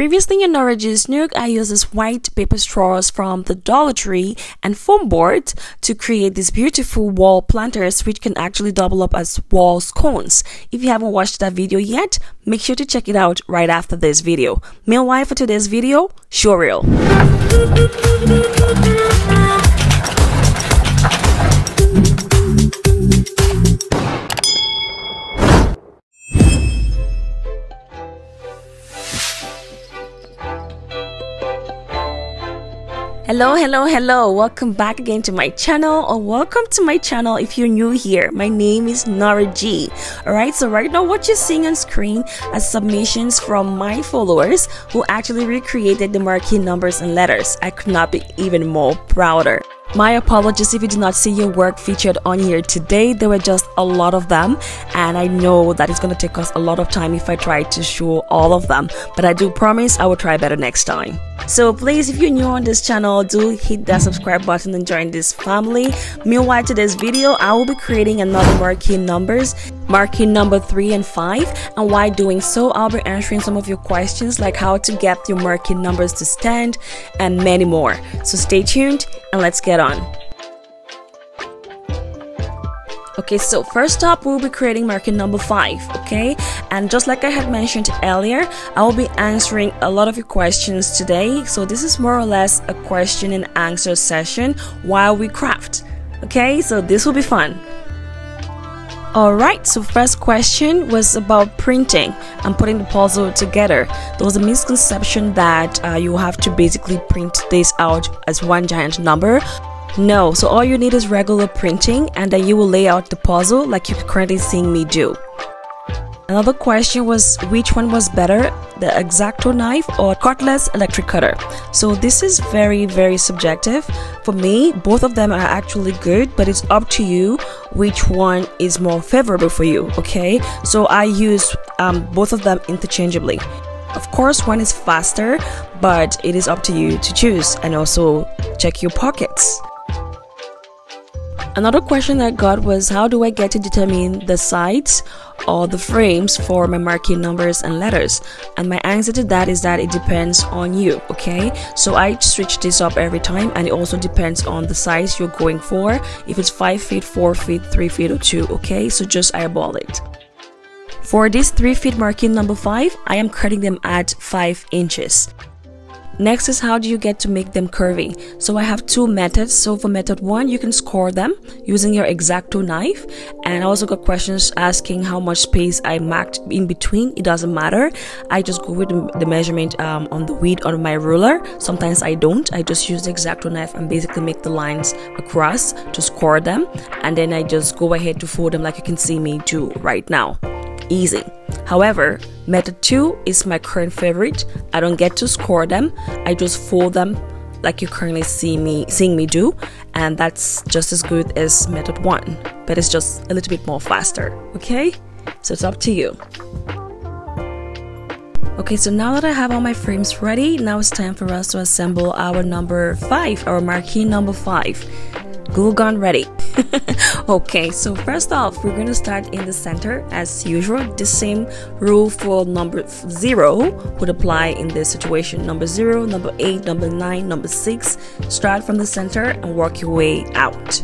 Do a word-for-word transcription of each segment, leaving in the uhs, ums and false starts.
Previously in Nora G's Nook, I used these white paper straws from the Dollar Tree and foam board to create these beautiful wall planters, which can actually double up as wall scones. If you haven't watched that video yet, make sure to check it out right after this video. Meanwhile, for today's video, show reel. Hello, hello, hello. Welcome back again to my channel, or welcome to my channel if you're new here. My name is Nora G. Alright, so right now what you're seeing on screen are submissions from my followers who actually recreated the marquee numbers and letters. I could not be even more prouder. My apologies if you did not see your work featured on here today. There were just a lot of them, and I know that it's going to take us a lot of time if I try to show all of them, but I do promise I will try better next time. So please, if you're new on this channel, do hit that subscribe button and join this family. Meanwhile, today's video, I will be creating another marquee numbers, marquee number three and five, and while doing so, I'll be answering some of your questions like how to get your marquee numbers to stand and many more. So stay tuned and let's get on. Okay, so first up, we'll be creating marquee number five, okay? And just like I had mentioned earlier, I will be answering a lot of your questions today. So this is more or less a question and answer session while we craft, okay? So this will be fun. Alright, so first question was about printing and putting the puzzle together. There was a misconception that uh, you have to basically print this out as one giant number. No, so all you need is regular printing, and then you will lay out the puzzle like you're currently seeing me do. Another question was which one was better, the X-Acto knife or cordless electric cutter. So this is very very subjective. For me, both of them are actually good, but it's up to you which one is more favorable for you, okay? So I use um, both of them interchangeably. Of course, one is faster, but it is up to you to choose, and also check your pockets. Another question I got was how do I get to determine the sides or the frames for my marquee numbers and letters, and my answer to that is that it depends on you, okay? So I switch this up every time, and it also depends on the size you're going for, if it's five feet, four feet, three feet or two, okay? So just eyeball it. For this three feet marquee number five, I am cutting them at five inches. Next is how do you get to make them curvy. So I have two methods. So for method one, you can score them using your X-Acto knife, and I also got questions asking how much space I marked in between. It doesn't matter, I just go with the measurement um, on the width on my ruler. Sometimes I don't, I just use the X-Acto knife and basically make the lines across to score them, and then I just go ahead to fold them like you can see me do right now. Easy. However, method two is my current favorite. I don't get to score them, I just fold them like you currently see me seeing me do, and that's just as good as method one, but it's just a little bit more faster, okay? So it's up to you. Okay, so now that I have all my frames ready, now it's time for us to assemble our number five, our marquee number five. Glue gun ready. Okay, so first off, we're gonna start in the center as usual. The same rule for number zero would apply in this situation. Number zero, number eight, number nine, number six. Start from the center and work your way out.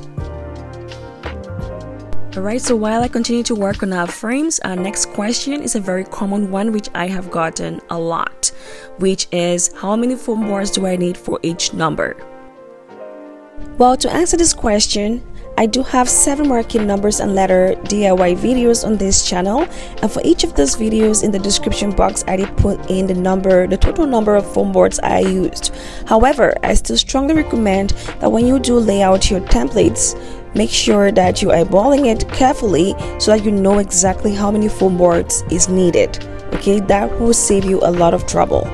Alright, so while I continue to work on our frames, our next question is a very common one which I have gotten a lot, which is how many foam boards do I need for each number? Well, to answer this question, I do have seven marquee numbers and letter D I Y videos on this channel, and for each of those videos in the description box I did put in the number, the total number of foam boards I used. However, I still strongly recommend that when you do lay out your templates, make sure that you're eyeballing it carefully so that you know exactly how many foam boards is needed, okay? That will save you a lot of trouble.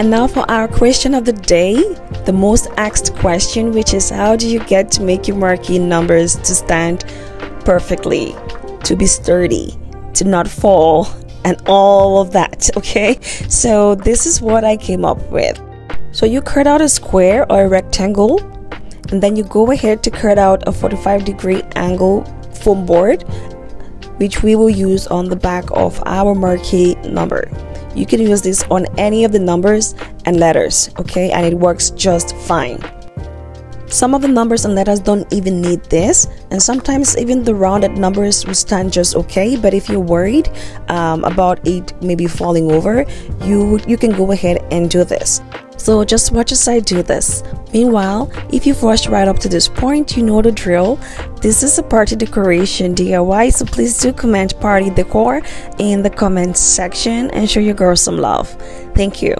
And now for our question of the day, the most asked question, which is how do you get to make your marquee numbers to stand perfectly, to be sturdy, to not fall, and all of that, okay? So this is what I came up with. So you cut out a square or a rectangle, and then you go ahead to cut out a forty-five degree angle foam board, which we will use on the back of our marquee number. You can use this on any of the numbers and letters, okay, and it works just fine. Some of the numbers and letters don't even need this, and sometimes even the rounded numbers will stand just okay. But if you're worried um, about it maybe falling over, you you can go ahead and do this. So just watch as I do this. Meanwhile, if you've watched right up to this point, you know the drill. This is a party decoration D I Y, so please do comment party decor in the comments section and show your girls some love. Thank you.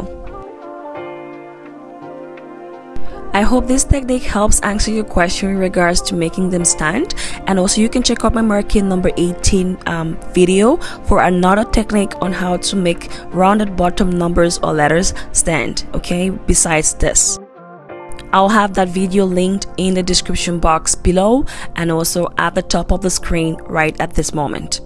I hope this technique helps answer your question in regards to making them stand, and also you can check out my marquee number eighteen um, video for another technique on how to make rounded bottom numbers or letters stand, okay, besides this. I'll have that video linked in the description box below and also at the top of the screen right at this moment.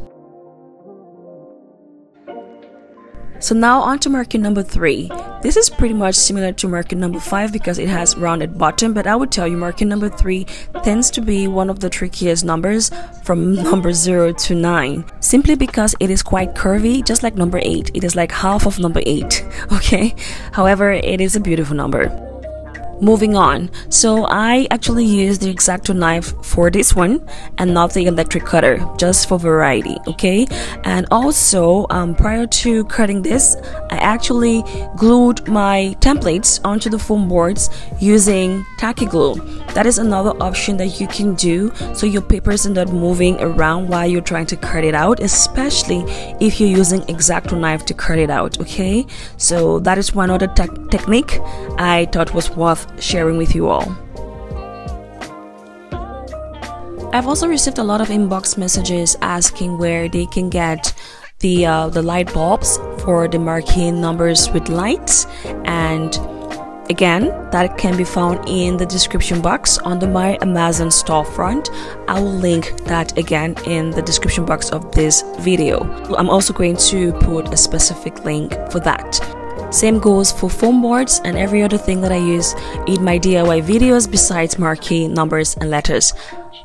So now on to marquee number three. This is pretty much similar to marquee number five because it has rounded bottom, but I would tell you marquee number three tends to be one of the trickiest numbers from number zero to nine, simply because it is quite curvy, just like number eight. It is like half of number eight, okay? However, it is a beautiful number. Moving on, so I actually used the X-Acto knife for this one and not the electric cutter, just for variety, okay? And also um, prior to cutting this, I actually glued my templates onto the foam boards using tacky glue. That is another option that you can do so your papers are not moving around while you're trying to cut it out, especially if you're using X-Acto knife to cut it out, okay? So that is one other te technique I thought was worth sharing with you all. I've also received a lot of inbox messages asking where they can get the uh, the light bulbs for the marquee numbers with lights, and again, that can be found in the description box under my Amazon storefront. I will link that again in the description box of this video. I'm also going to put a specific link for that. Same goes for foam boards and every other thing that I use in my D I Y videos besides marquee numbers and letters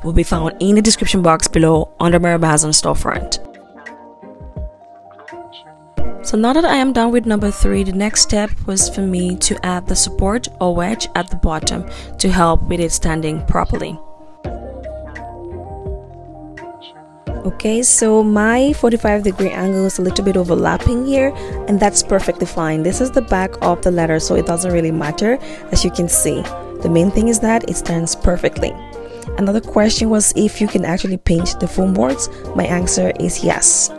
will be found in the description box below under my Amazon storefront. So now that I am done with number three, the next step was for me to add the support or wedge at the bottom to help with it standing properly. Okay, so my forty-five degree angle is a little bit overlapping here, and that's perfectly fine. This is the back of the letter, so it doesn't really matter. As you can see, the main thing is that it stands perfectly. Another question was if you can actually paint the foam boards. My answer is yes.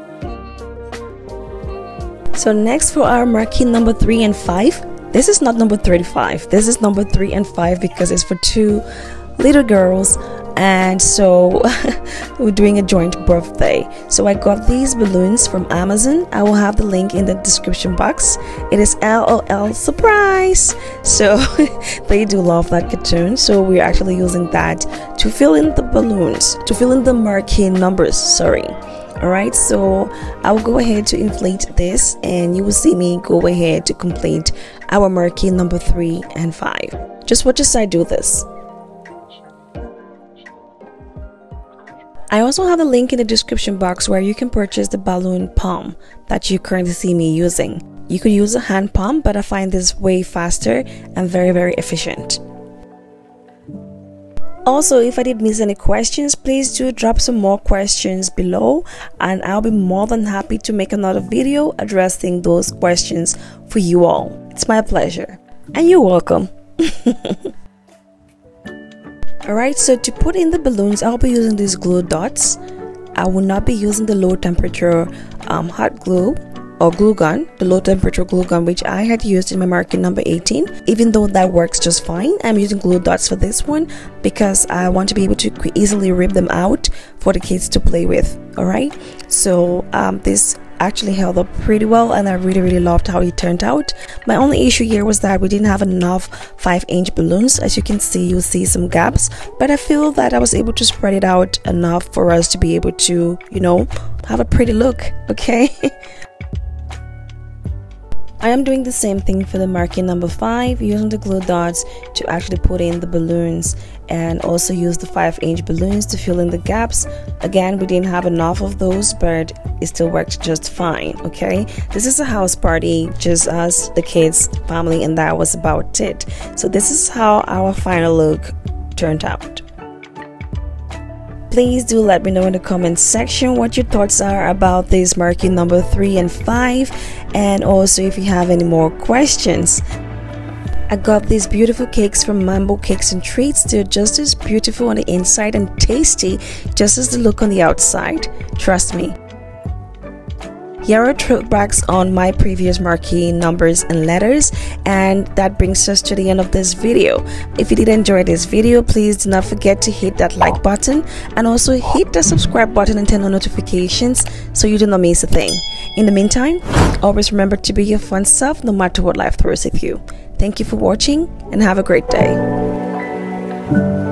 So next for our marquee number three and five. This is not number thirty-five. This is number three and five because it's for two little girls, and so we're doing a joint birthday. So I got these balloons from Amazon. I will have the link in the description box. It is LOL Surprise. So they do love that cartoon, so we're actually using that to fill in the balloons, to fill in the marquee numbers, sorry. Alright, so I will go ahead to inflate this and you will see me go ahead to complete our marquee number three and five. Just watch as I do this. I also have a link in the description box where you can purchase the balloon pump that you currently see me using. You could use a hand pump, but I find this way faster and very very efficient. Also, if I did miss any questions, please do drop some more questions below and I'll be more than happy to make another video addressing those questions for you all. It's my pleasure, and you're welcome. Alright, so to put in the balloons, I'll be using these glue dots. I will not be using the low temperature um, hot glue or glue gun, the low temperature glue gun which I had used in my marquee number eighteen. Even though that works just fine, I'm using glue dots for this one because I want to be able to easily rip them out for the kids to play with. Alright, so um, this actually held up pretty well and I really really loved how it turned out. My only issue here was that we didn't have enough five inch balloons. As you can see, you'll see some gaps, but I feel that I was able to spread it out enough for us to be able to, you know, have a pretty look, okay? I am doing the same thing for the marquee number five, using the glue dots to actually put in the balloons, and also use the five inch balloons to fill in the gaps. Again, we didn't have enough of those, but it still worked just fine. Okay, this is a house party, just us, the kids, family, and that was about it. So this is how our final look turned out. Please do let me know in the comment section what your thoughts are about this marquee number three and five, and also if you have any more questions. I got these beautiful cakes from Mambo Cakes and Treats. They're just as beautiful on the inside and tasty just as they look on the outside, trust me. Here are throwbacks on my previous marquee numbers and letters, and that brings us to the end of this video. If you did enjoy this video, please do not forget to hit that like button and also hit the subscribe button and turn on notifications so you do not miss a thing. In the meantime, always remember to be your fun self no matter what life throws at you. Thank you for watching and have a great day.